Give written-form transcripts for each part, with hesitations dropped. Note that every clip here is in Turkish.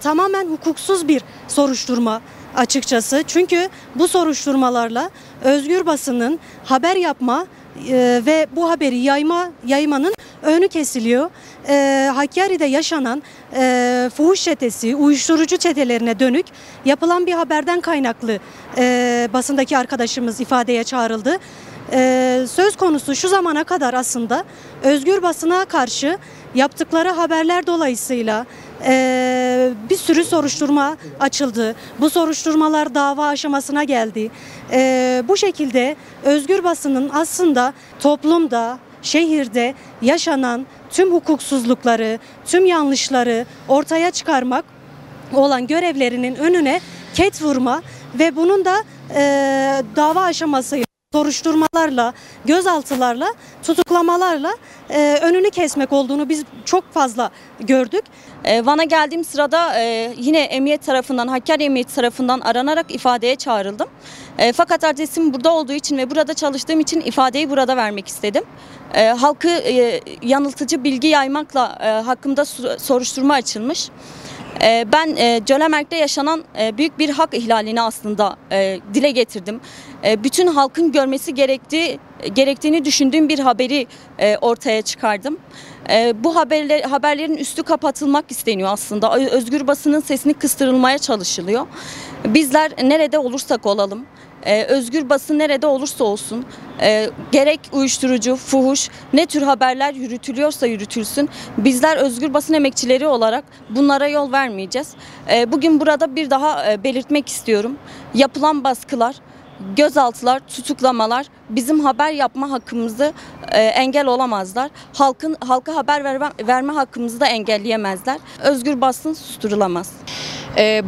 tamamen hukuksuz bir soruşturma açıkçası. Çünkü bu soruşturmalarla özgür basının haber yapma ve bu haberi yaymanın önü kesiliyor. Hakkari'de yaşanan fuhuş çetesi, uyuşturucu çetelerine dönük yapılan bir haberden kaynaklı basındaki arkadaşımız ifadeye çağrıldı. Söz konusu şu zamana kadar aslında özgür basına karşı yaptıkları haberler dolayısıyla bir sürü soruşturma açıldı. Bu soruşturmalar dava aşamasına geldi. Bu şekilde özgür basının aslında toplumda, şehirde yaşanan tüm hukuksuzlukları, tüm yanlışları ortaya çıkarmak olan görevlerinin önüne ket vurma ve bunun da dava aşamasıyla, soruşturmalarla, gözaltılarla, tutuklamalarla önünü kesmek olduğunu biz çok fazla gördük. Van'a geldiğim sırada yine emniyet tarafından, Hakkari Emniyeti tarafından aranarak ifadeye çağrıldım. Fakat adresim burada olduğu için ve burada çalıştığım için ifadeyi burada vermek istedim. Halkı yanıltıcı bilgi yaymakla hakkımda soruşturma açılmış. Ben Colemêrg'de yaşanan büyük bir hak ihlalini aslında dile getirdim. Bütün halkın görmesi gerektiğini düşündüğüm bir haberi ortaya çıkardım. Bu haberlerin üstü kapatılmak isteniyor aslında. Özgür basının sesini kıstırılmaya çalışılıyor. Bizler nerede olursak olalım, özgür basın nerede olursa olsun, gerek uyuşturucu, fuhuş, ne tür haberler yürütülüyorsa yürütülsün, bizler özgür basın emekçileri olarak bunlara yol vermeyeceğiz. Bugün burada bir daha belirtmek istiyorum. Yapılan baskılar, gözaltılar, tutuklamalar bizim haber yapma hakkımızı engel olamazlar. Halka haber verme hakkımızı da engelleyemezler. Özgür basın susturulamaz.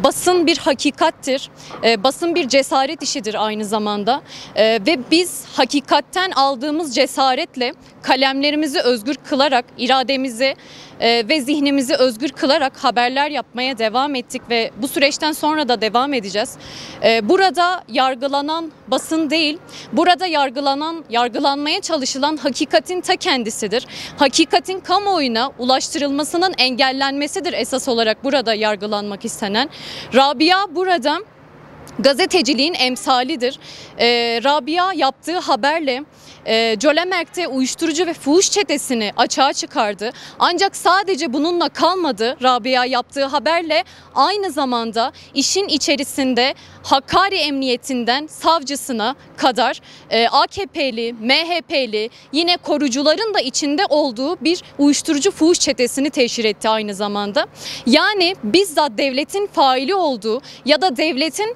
Basın bir hakikattir, basın bir cesaret işidir aynı zamanda ve biz hakikatten aldığımız cesaretle kalemlerimizi özgür kılarak, irademizi ve zihnimizi özgür kılarak haberler yapmaya devam ettik ve bu süreçten sonra da devam edeceğiz. Burada yargılanan basın değil, burada yargılanmaya çalışılan hakikatin ta kendisidir. Hakikatin kamuoyuna ulaştırılmasının engellenmesidir esas olarak burada yargılanmak istenen. Rabia burada gazeteciliğin emsalidir. Rabia yaptığı haberle Colemêrg'de uyuşturucu ve fuhuş çetesini açığa çıkardı. Ancak sadece bununla kalmadı. Rabia yaptığı haberle aynı zamanda işin içerisinde Hakkari Emniyetinden savcısına kadar AKP'li, MHP'li, yine korucuların da içinde olduğu bir uyuşturucu fuhuş çetesini teşhir etti aynı zamanda. Yani bizzat devletin faili olduğu ya da devletin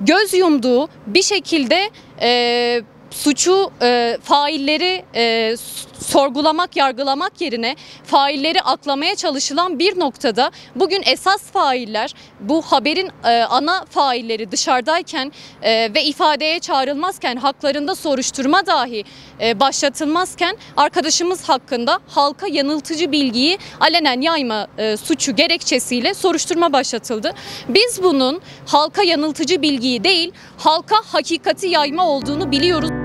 göz yumduğu bir şekilde suçu, failleri sorgulamak, yargılamak yerine failleri aklamaya çalışılan bir noktada bugün esas failler, bu haberin ana failleri dışarıdayken ve ifadeye çağrılmazken, haklarında soruşturma dahi başlatılmazken arkadaşımız hakkında halka yanıltıcı bilgiyi alenen yayma suçu gerekçesiyle soruşturma başlatıldı. Biz bunun halka yanıltıcı bilgiyi değil, halka hakikati yayma olduğunu biliyoruz.